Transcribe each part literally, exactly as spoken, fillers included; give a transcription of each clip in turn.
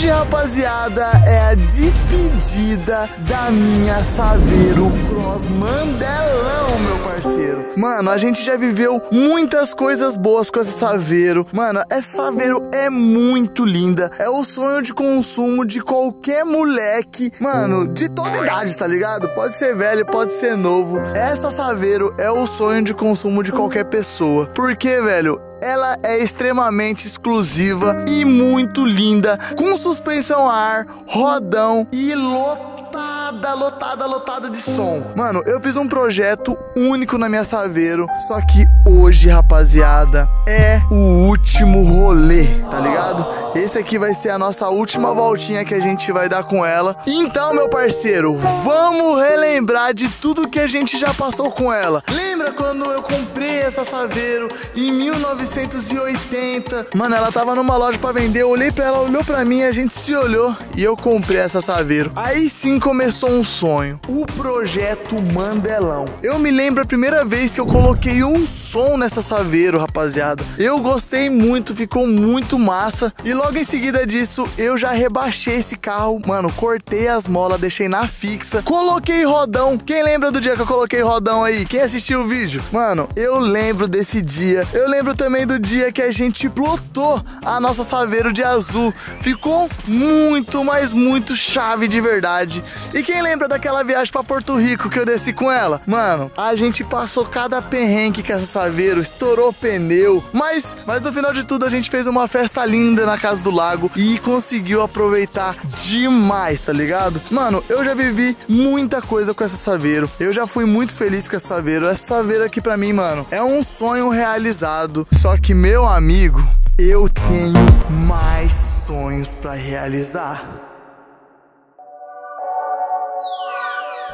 hoje, rapaziada, é a despedida da minha Saveiro Cross Mandelão, meu parceiro. Mano, a gente já viveu muitas coisas boas com essa Saveiro. Mano, essa Saveiro é muito linda. É o sonho de consumo de qualquer moleque, mano, de toda idade, tá ligado? Pode ser velho, pode ser novo. Essa Saveiro é o sonho de consumo de qualquer pessoa. Porque, velho, ela é extremamente exclusiva e muito linda, com suspensão a ar, rodão e lotada, lotada, lotada de som. Mano, eu fiz um projeto único na minha Saveiro, só que hoje, rapaziada, é o último rolê, tá ligado? Esse aqui vai ser a nossa última voltinha que a gente vai dar com ela. Então, meu parceiro, vamos relembrar de tudo que a gente já passou com ela. Lembra quando eu comprei essa Saveiro em mil novecentos e oitenta? Mano, ela tava numa loja pra vender, eu olhei pra ela, olhou pra mim, a gente se olhou e eu comprei essa Saveiro. Aí sim começou um sonho, o projeto Mandelão. Eu me lembro a primeira vez que eu coloquei um som nessa Saveiro, rapaziada. Eu gostei muito, ficou muito massa. E logo em seguida disso, eu já rebaixei esse carro, mano, cortei as molas, deixei na fixa, coloquei rodão. Quem lembra do dia que eu coloquei rodão aí? Quem assistiu o vídeo? Mano, eu lembro desse dia. Eu lembro também do dia que a gente plotou a nossa Saveiro de azul. Ficou muito, mas muito chave de verdade. E quem lembra daquela viagem pra Porto Rico que eu desci com ela? Mano, a gente passou cada perrengue com essa Saveiro, estourou pneu, mas, mas no final de tudo a gente fez uma festa linda na casa do lago e conseguiu aproveitar demais, tá ligado? Mano, eu já vivi muita coisa com essa Saveiro, eu já fui muito feliz com essa Saveiro. Essa Saveiro aqui pra mim, mano, é um sonho realizado. Só que, meu amigo, eu tenho mais sonhos pra realizar.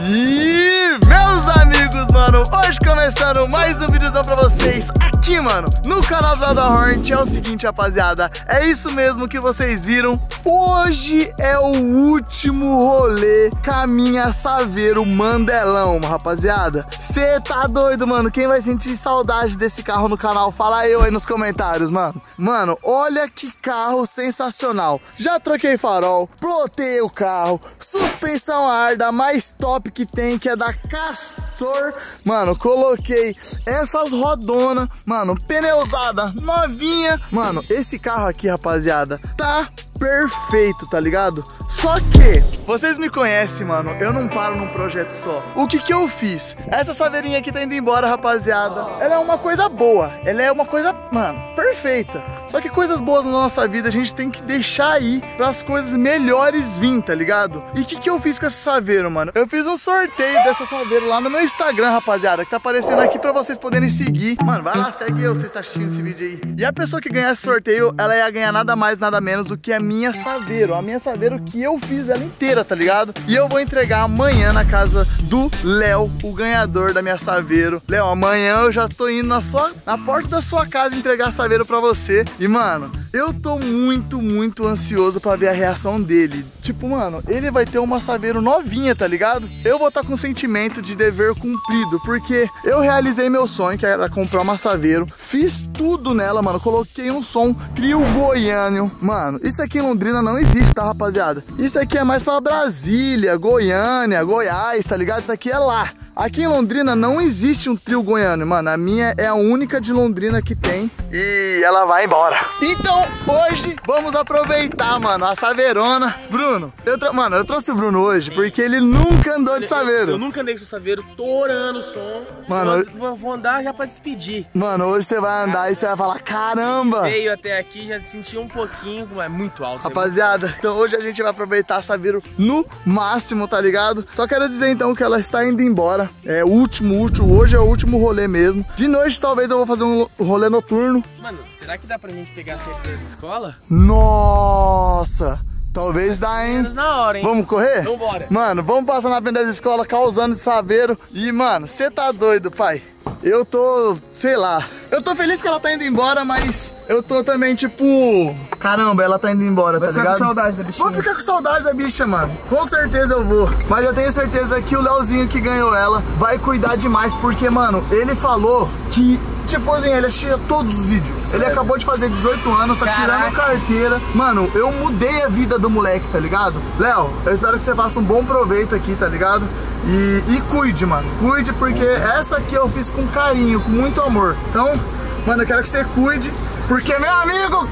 E meus amigos, mano, hoje começando mais um vídeozão pra vocês aqui, mano, no canal do Lado da Hornet. É o seguinte, rapaziada, é isso mesmo que vocês viram. Hoje é o último rolê com a minha Saveiro Mandelão, rapaziada. Cê tá doido, mano? Quem vai sentir saudade desse carro no canal? Fala eu aí nos comentários, mano. Mano, olha que carro sensacional. Já troquei farol, plotei o carro, suspensão a ar da mais top que tem, que é da Castor. Mano, coloquei essas rodonas, mano, pneusada novinha. Mano, esse carro aqui, rapaziada, tá perfeito, tá ligado? Só que, vocês me conhecem, mano, eu não paro num projeto só. O que que eu fiz? Essa saveirinha aqui tá indo embora, rapaziada. Ela é uma coisa boa, ela é uma coisa, mano, perfeita. Só que coisas boas na nossa vida a gente tem que deixar aí pras coisas melhores vir, tá ligado? E o que que eu fiz com essa Saveiro, mano? Eu fiz um sorteio dessa Saveiro lá no meu Instagram, rapaziada, que tá aparecendo aqui pra vocês poderem seguir. Mano, vai lá, segue eu, vocês estão assistindo esse vídeo aí. E a pessoa que ganhar esse sorteio, ela ia ganhar nada mais, nada menos do que a minha Saveiro. A minha Saveiro que eu fiz ela inteira, tá ligado? E eu vou entregar amanhã na casa do Léo, o ganhador da minha Saveiro. Léo, amanhã eu já tô indo na, sua, na porta da sua casa entregar a Saveiro pra você. E, mano, eu tô muito, muito ansioso pra ver a reação dele. Tipo, mano, ele vai ter uma Saveiro novinha, tá ligado? Eu vou estar com o sentimento de dever cumprido, porque eu realizei meu sonho, que era comprar uma Saveiro. Fiz tudo nela, mano. Coloquei um som trio goiano. Mano, isso aqui em Londrina não existe, tá, rapaziada? Isso aqui é mais pra Brasília, Goiânia, Goiás, tá ligado? Isso aqui é lá. Aqui em Londrina não existe um trio goiano, mano. A minha é a única de Londrina que tem e ela vai embora. Então, hoje, vamos aproveitar, mano, a Saveirona. Bruno, eu mano, eu trouxe o Bruno hoje porque ele nunca andou de Saveiro. Eu, eu nunca andei com Saveiro, torando o som. Mano, eu vou andar já pra despedir. Mano, hoje você vai andar e você vai falar, caramba! Veio até aqui, já senti um pouquinho, mas muito alto. Rapaziada, então hoje a gente vai aproveitar a Saveiro no máximo, tá ligado? Só quero dizer, então, que ela está indo embora. É o último, último, hoje é o último rolê mesmo. De noite talvez eu vou fazer um rolê noturno. Mano, será que dá pra gente pegar a saída da escola? Nossa! Talvez dá, hein? Na hora, hein? Vamos correr? Vambora. Mano, vamos passar na frente da escola causando de Saveiro. E, mano, você tá doido, pai. Eu tô, sei lá. Eu tô feliz que ela tá indo embora, mas eu tô também, tipo... Caramba, ela tá indo embora, vai tá ligado? Vou ficar com saudade da bicha. Vou ficar com saudade da bicha, mano. Com certeza eu vou. Mas eu tenho certeza que o Leozinho que ganhou ela vai cuidar demais, porque, mano, ele falou que Tipo assim, ele tira todos os vídeos. Sério? Ele acabou de fazer dezoito anos, tá Caraca. tirando carteira. Mano, eu mudei a vida do moleque, tá ligado? Léo, eu espero que você faça um bom proveito aqui, tá ligado? E, e cuide, mano. Cuide, porque essa aqui eu fiz com carinho, com muito amor. Então, mano, eu quero que você cuide, porque, meu amigo,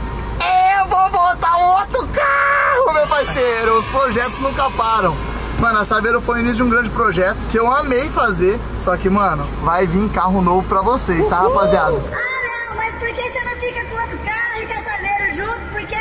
eu vou botar um outro carro, meu parceiro. Os projetos nunca param. Mano, a Saveiro foi o início de um grande projeto que eu amei fazer. Só que, mano, vai vir carro novo pra vocês, tá, Uhul. rapaziada? Ah, não, mas por que você não fica com outro carro e com a Saveiro junto? Por que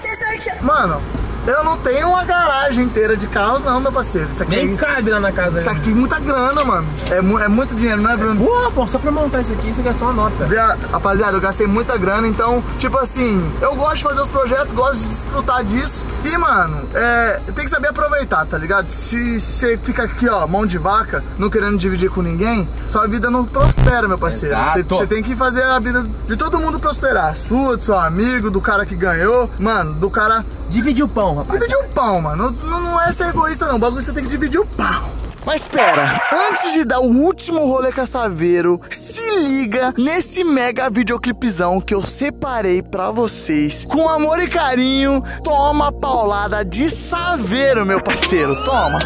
você sorteou? Mano, eu não tenho uma garagem inteira de carros, não, meu parceiro. Isso aqui nem é... cabe lá na casa. Isso aqui é muita grana, mano. É, mu é muito dinheiro, não é, Bruno? Boa, pô, só pra montar isso aqui, você gastou uma nota. Via... Rapaziada, eu gastei muita grana, então, tipo assim, eu gosto de fazer os projetos, gosto de desfrutar disso. E, mano, é, tem que saber aproveitar, tá ligado? Se você fica aqui, ó, mão de vaca, não querendo dividir com ninguém, sua vida não prospera, meu parceiro. Você tem que fazer a vida de todo mundo prosperar. Sua, do seu amigo, do cara que ganhou, mano, do cara... Dividir o pão, rapaz. Dividir o pão, mano. Não, não é ser egoísta, não. O bagulho você tem que dividir o pão. Mas pera, antes de dar o último rolê com a Saveiro, se liga nesse mega videoclipezão que eu separei pra vocês. Com amor e carinho, toma a paulada de Saveiro, meu parceiro. Toma.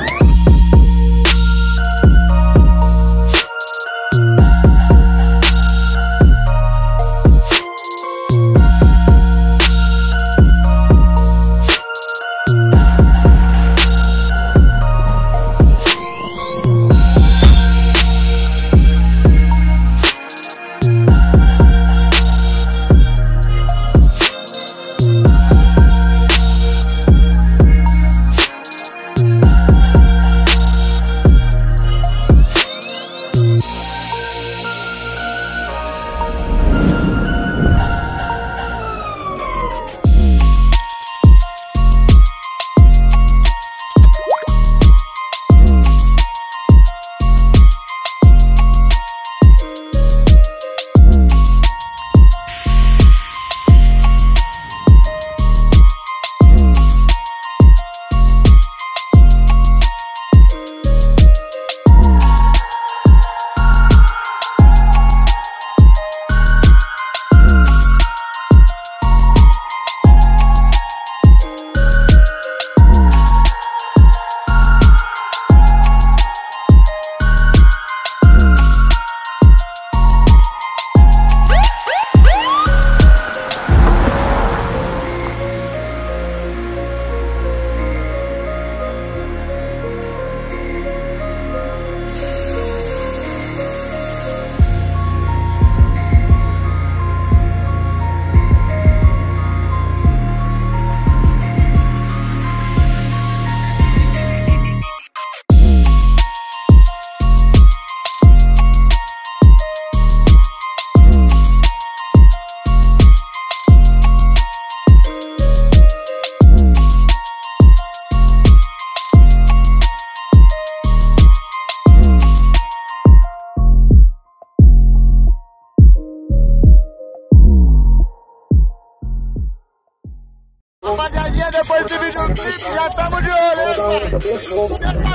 Depois do videoclipe, já tamo de olho, hein? Ah,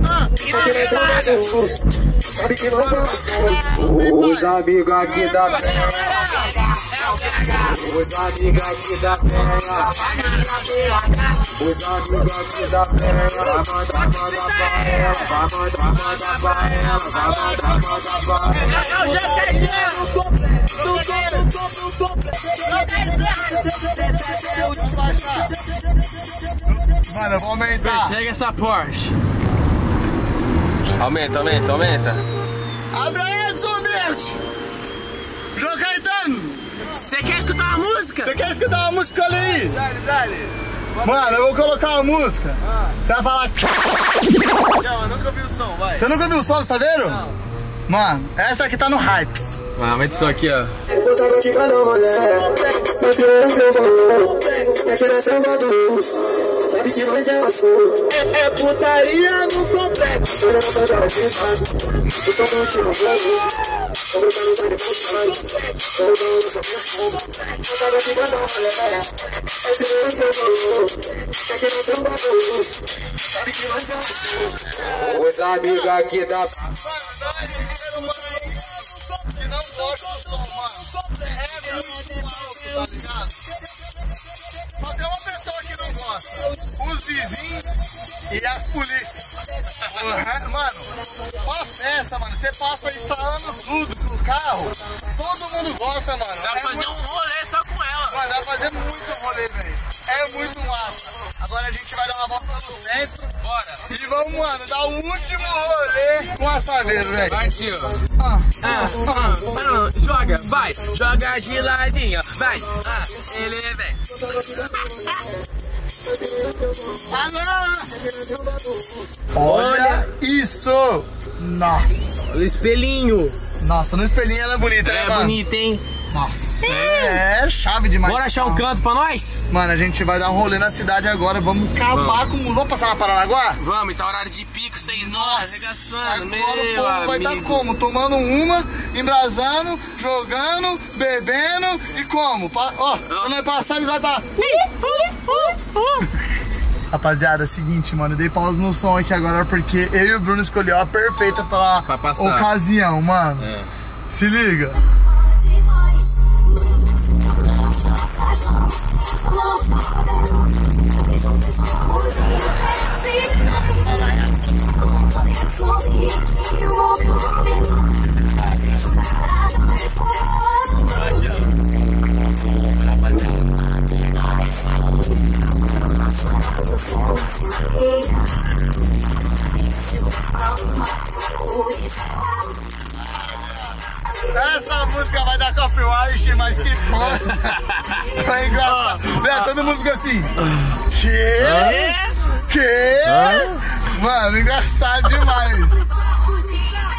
ah, ah, os amigos aqui da penha, os amigos aqui da penha, os amigos aqui da penha, vai mandar pra ela, vai mandar pra ela, vai mandar pra ela. Eu já peguei no completo, no completo, no completo. Mano, eu vou aumentar. Chega essa Porsche. Aumenta, aumenta, aumenta. Abre aí, Edson Verde. João Caetano. Você quer escutar uma música? Você quer escutar uma música ali? Dale, dale. Mano, eu vou colocar uma música. Você vai falar... Não, eu nunca vi o som, vai. Você nunca viu o som do Saveiro? Não. Mano, essa aqui tá no Hypes. Mano, aumenta isso aqui, ó. Eu tava aqui pra não olhar. Sabe que nós é o assunto. É putaria no complexo. Olha na batalha de lado. O som do último jogo. O meu caro tá de baixo. O dono do seu perfume. Eu tava aqui pra não olhar. É putaria no complexo. É que nós é o assunto. Os amigos aqui da só tem uma pessoa que não gosta, os vizinhos e as polícias. Mano, uma festa, mano. Você passa instalando tudo no carro, todo mundo gosta, mano. Dá pra é fazer muito... um rolê só com ela. Mano, dá pra fazer muito rolê, velho. É muito massa. Agora a gente vai dar uma volta no centro. Bora. E vamos, mano, dar o último rolê com a Saveiro, velho. Partiu. Ah, ah, ah, ah, joga, vai. Joga de ladinho, vai. Ah, ele vem. Olha isso! Nossa! O espelhinho! Nossa, no espelhinho ela é bonita, né, mano? É bonita, hein? Nossa! É, é chave demais! Bora achar um canto pra nós? Mano, a gente vai dar um rolê na cidade agora, vamos acabar com... Vamos passar na Paranaguá? Vamos, e tá horário de pico, seis horas, arregaçando, meu amigo! Agora o povo vai tá como? Tomando uma, embrasando, jogando, bebendo e como? Ó, quando nós passamos já tá... Rapaziada, é o seguinte, mano, eu dei pausa no som aqui agora porque eu e o Bruno escolheu a perfeita pra, pra passar. Ocasião, mano. É. Se liga. Essa música vai dar copyright, mas que foda! Foi engraçado! Né? Todo mundo ficou assim. Que? Que? Mano, engraçado demais!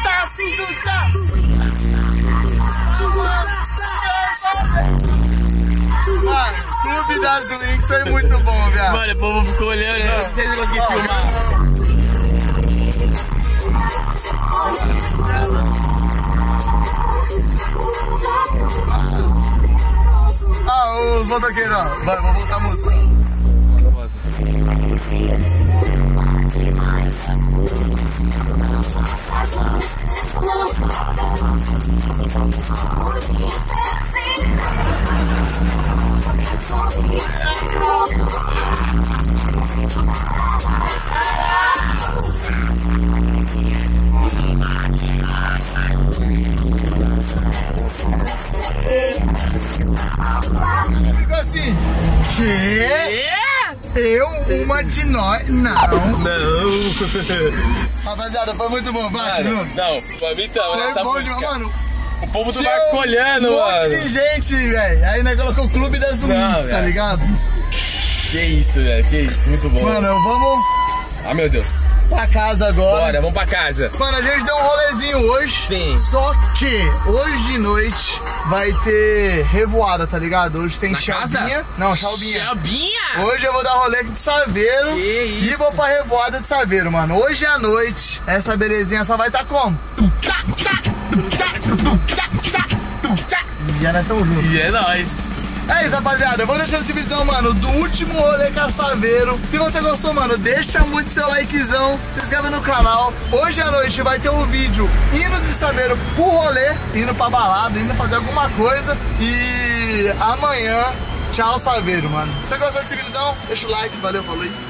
Tá assim, mano, o clube das links foi muito bom, viado. Mano, o povo ficou olhando, né? Não sei se eu consegui filmar. Ah, os motoqueiros, ó. Vai, vou voltar a música. Ficou assim. Que? Eu, uma de nós. Não. Não. Rapaziada, foi muito bom, bate, viu? Não, pra mim tá. Olha essa música. Mano, o povo do barco olhando, mano. Um monte de gente, velho. Aí nós colocamos o clube das links, tá ligado? Que isso, velho. Que isso, muito bom. Mano, vamos. Ah, meu Deus. Pra casa agora. Bora, vamos pra casa. Mano, a gente deu um rolezinho hoje. Sim. Só que hoje de noite vai ter revoada, tá ligado? Hoje tem Xabinha. Não, Xabinha. Xabinha? Hoje eu vou dar rolê aqui de Saveiro. Que isso? E vou pra revoada de Saveiro, mano. Hoje à noite, essa belezinha só vai tá como? E é nós estamos juntos. E é nóis. É isso, rapaziada, eu vou deixando esse vídeo, mano, do último rolê com a Saveiro. Se você gostou, mano, deixa muito seu likezão, se inscreve no canal. Hoje à noite vai ter um vídeo indo de Saveiro pro rolê, indo pra balada, indo fazer alguma coisa. E amanhã, tchau Saveiro, mano. Se você gostou desse vídeo, deixa o like, valeu, falou aí.